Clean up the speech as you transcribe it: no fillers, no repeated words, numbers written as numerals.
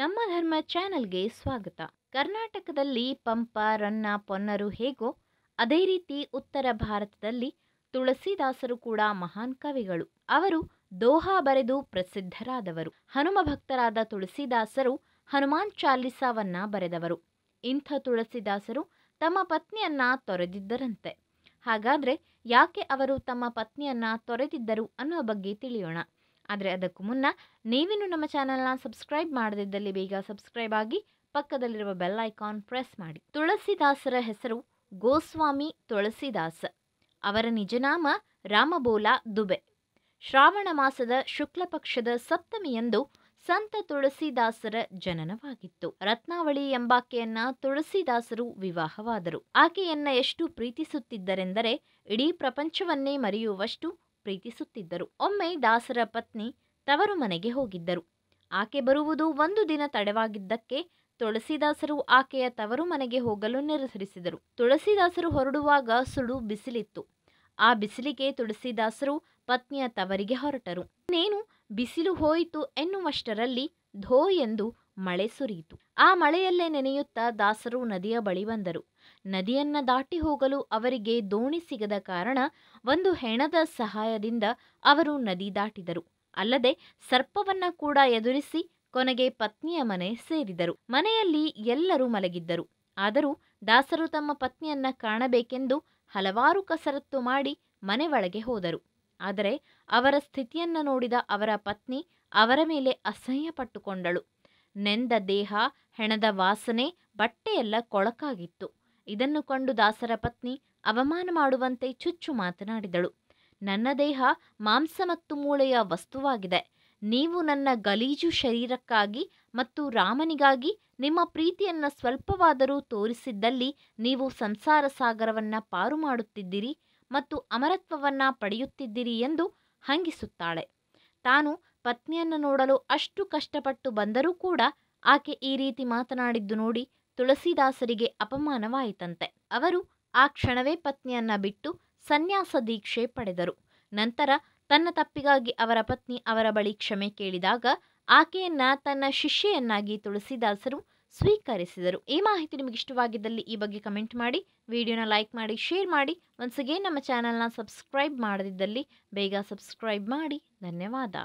ನಮ್ಮ ಧರ್ಮ ಚಾನೆಲ್ಗೆ ಸ್ವಾಗತ. ಕರ್ನಾಟಕದಲ್ಲಿ ಪಂಪ, ರನ್ನ, ಪೊನ್ನರು ಹೇಗೋ ಅದೇ ರೀತಿ ಉತ್ತರ ಭಾರತದಲ್ಲಿ ತುಳಸಿದಾಸರು ಕೂಡ ಮಹಾನ್ ಕವಿಗಳು. ಅವರು ದೋಹಾ ಬರೆದು ಪ್ರಸಿದ್ಧರಾದವರು. ಹನುಮ ಭಕ್ತರಾದ ತುಳಸಿದಾಸರು ಹನುಮಾನ್ ಚಾಲಿಸಾವನ್ನ ಬರೆದವರು. ಇಂಥ ತುಳಸಿದಾಸರು ತಮ್ಮ ಪತ್ನಿಯನ್ನ ತೊರೆದಿದ್ದರಂತೆ. ಹಾಗಾದರೆ ಯಾಕೆ ಅವರು ತಮ್ಮ ಪತ್ನಿಯನ್ನ ತೊರೆದಿದ್ದರು ಅನ್ನೋ ಬಗ್ಗೆ ತಿಳಿಯೋಣ. ಆದರೆ ಅದಕ್ಕೂ ಮುನ್ನ ನೀವಿನ್ನೂ ನಮ್ಮ ಚಾನೆಲ್ನ ಸಬ್ಸ್ಕ್ರೈಬ್ ಮಾಡದಿದ್ದಲ್ಲಿ ಬೇಗ ಸಬ್ಸ್ಕ್ರೈಬ್ ಆಗಿ ಪಕ್ಕದಲ್ಲಿರುವ ಬೆಲ್ ಐಕಾನ್ ಪ್ರೆಸ್ ಮಾಡಿ. ತುಳಸಿದಾಸರ ಹೆಸರು ಗೋಸ್ವಾಮಿ ತುಳಸಿದಾಸ. ಅವರ ನಿಜನಾಮ ರಾಮಬೋಲಾ ದುಬೆ. ಶ್ರಾವಣ ಮಾಸದ ಶುಕ್ಲ ಪಕ್ಷದ ಸಪ್ತಮಿಯಂದು ಸಂತ ತುಳಸಿದಾಸರ ಜನನವಾಗಿತ್ತು. ರತ್ನಾವಳಿ ಎಂಬಾಕೆಯನ್ನ ತುಳಸಿದಾಸರು ವಿವಾಹವಾದರು. ಆಕೆಯನ್ನ ಎಷ್ಟು ಪ್ರೀತಿಸುತ್ತಿದ್ದರೆಂದರೆ ಇಡೀ ಪ್ರಪಂಚವನ್ನೇ ಮರೆಯುವಷ್ಟು ಪ್ರೀತಿಸುತ್ತಿದ್ದರು. ಒಮ್ಮೆ ದಾಸರ ಪತ್ನಿ ತವರು ಮನೆಗೆ ಹೋಗಿದ್ದರು. ಆಕೆ ಬರುವುದು ಒಂದು ದಿನ ತಡವಾಗಿದ್ದಕ್ಕೆ ತುಳಸಿದಾಸರು ಆಕೆಯ ತವರು ಮನೆಗೆ ಹೋಗಲು ನಿರ್ಧರಿಸಿದರು. ತುಳಸಿದಾಸರು ಹೊರಡುವಾಗ ಸುಡು ಬಿಸಿಲಿತ್ತು. ಆ ಬಿಸಿಲಿಗೆ ತುಳಸಿದಾಸರು ಪತ್ನಿಯ ತವರಿಗೆ ಹೊರಟರು. ಇನ್ನೇನು ಬಿಸಿಲು ಹೋಯಿತು ಎನ್ನುವಷ್ಟರಲ್ಲಿ ಧೋ ಎಂದು ಮಳೆ ಸುರಿಯಿತು. ಆ ಮಳೆಯಲ್ಲೇ ನೆನೆಯುತ್ತಾ ದಾಸರು ನದಿಯ ಬಳಿ ಬಂದರು. ನದಿಯನ್ನ ದಾಟಿ ಹೋಗಲು ಅವರಿಗೆ ದೋಣಿ ಸಿಗದ ಕಾರಣ ಒಂದು ಹೆಣದ ಸಹಾಯದಿಂದ ಅವರು ನದಿ ದಾಟಿದರು. ಅಲ್ಲದೆ ಸರ್ಪವನ್ನ ಕೂಡ ಎದುರಿಸಿ ಕೊನೆಗೆ ಪತ್ನಿಯ ಮನೆ ಸೇರಿದರು. ಮನೆಯಲ್ಲಿ ಎಲ್ಲರೂ ಮಲಗಿದ್ದರು. ಆದರೂ ದಾಸರು ತಮ್ಮ ಪತ್ನಿಯನ್ನ ಕಾಣಬೇಕೆಂದು ಹಲವಾರು ಕಸರತ್ತು ಮಾಡಿ ಮನೆ ಒಳಗೆ ಹೋದರು. ಆದರೆ ಅವರ ಸ್ಥಿತಿಯನ್ನು ನೋಡಿದ ಅವರ ಪತ್ನಿ ಅವರ ಮೇಲೆ ಅಸಹ್ಯ ಪಟ್ಟುಕೊಂಡಳು. ನೆಂದ ದೇಹ, ಹೆಣದ ವಾಸನೆ, ಬಟ್ಟೆಯೆಲ್ಲ ಕೊಳಕಾಗಿತ್ತು. ಇದನ್ನು ಕಂಡು ದಾಸರ ಪತ್ನಿ ಅವಮಾನ ಮಾಡುವಂತೆ ಚುಚ್ಚು ಮಾತನಾಡಿದಳು. ನನ್ನ ದೇಹ ಮಾಂಸ ಮತ್ತು ಮೂಳೆಯ ವಸ್ತುವಾಗಿದೆ. ನೀವು ನನ್ನ ಗಲೀಜು ಶರೀರಕ್ಕಾಗಿ ಮತ್ತು ರಾಮನಿಗಾಗಿ ನಿಮ್ಮ ಪ್ರೀತಿಯನ್ನು ಸ್ವಲ್ಪವಾದರೂ ತೋರಿಸಿದ್ದಲ್ಲಿ ನೀವು ಸಂಸಾರ ಸಾಗರವನ್ನು ಪಾರು ಮಾಡುತ್ತಿದ್ದೀರಿ ಮತ್ತು ಅಮರತ್ವವನ್ನು ಪಡೆಯುತ್ತಿದ್ದೀರಿ ಎಂದು ಹಂಗಿಸುತ್ತಾಳೆ. ತಾನು ಪತ್ನಿಯನ್ನು ನೋಡಲು ಅಷ್ಟು ಕಷ್ಟಪಟ್ಟು ಬಂದರೂ ಕೂಡ ಆಕೆ ಈ ರೀತಿ ಮಾತನಾಡಿದ್ದು ನೋಡಿ ತುಳಸಿದಾಸರಿಗೆ ಅಪಮಾನವಾಯಿತಂತೆ. ಅವರು ಆ ಕ್ಷಣವೇ ಪತ್ನಿಯನ್ನ ಬಿಟ್ಟು ಸನ್ಯಾಸ ದೀಕ್ಷೆ ಪಡೆದರು. ನಂತರ ತನ್ನ ತಪ್ಪಿಗಾಗಿ ಅವರ ಪತ್ನಿ ಅವರ ಬಳಿ ಕ್ಷಮೆ ಕೇಳಿದಾಗ ಆಕೆಯನ್ನ ತನ್ನ ಶಿಷ್ಯೆಯನ್ನಾಗಿ ತುಳಸಿದಾಸರು ಸ್ವೀಕರಿಸಿದರು. ಈ ಮಾಹಿತಿ ನಿಮಗೆ ಇಷ್ಟವಾಗಿದ್ದಲ್ಲಿ ಈ ಬಗ್ಗೆ ಕಮೆಂಟ್ ಮಾಡಿ, ವಿಡಿಯೋನ ಲೈಕ್ ಮಾಡಿ, ಶೇರ್ ಮಾಡಿ. ಒನ್ಸ್ ಅಗೇನ್, ನಮ್ಮ ಚಾನಲ್ನ ಸಬ್ಸ್ಕ್ರೈಬ್ ಮಾಡದಿದ್ದಲ್ಲಿ ಬೇಗ ಸಬ್ಸ್ಕ್ರೈಬ್ ಮಾಡಿ. ಧನ್ಯವಾದ.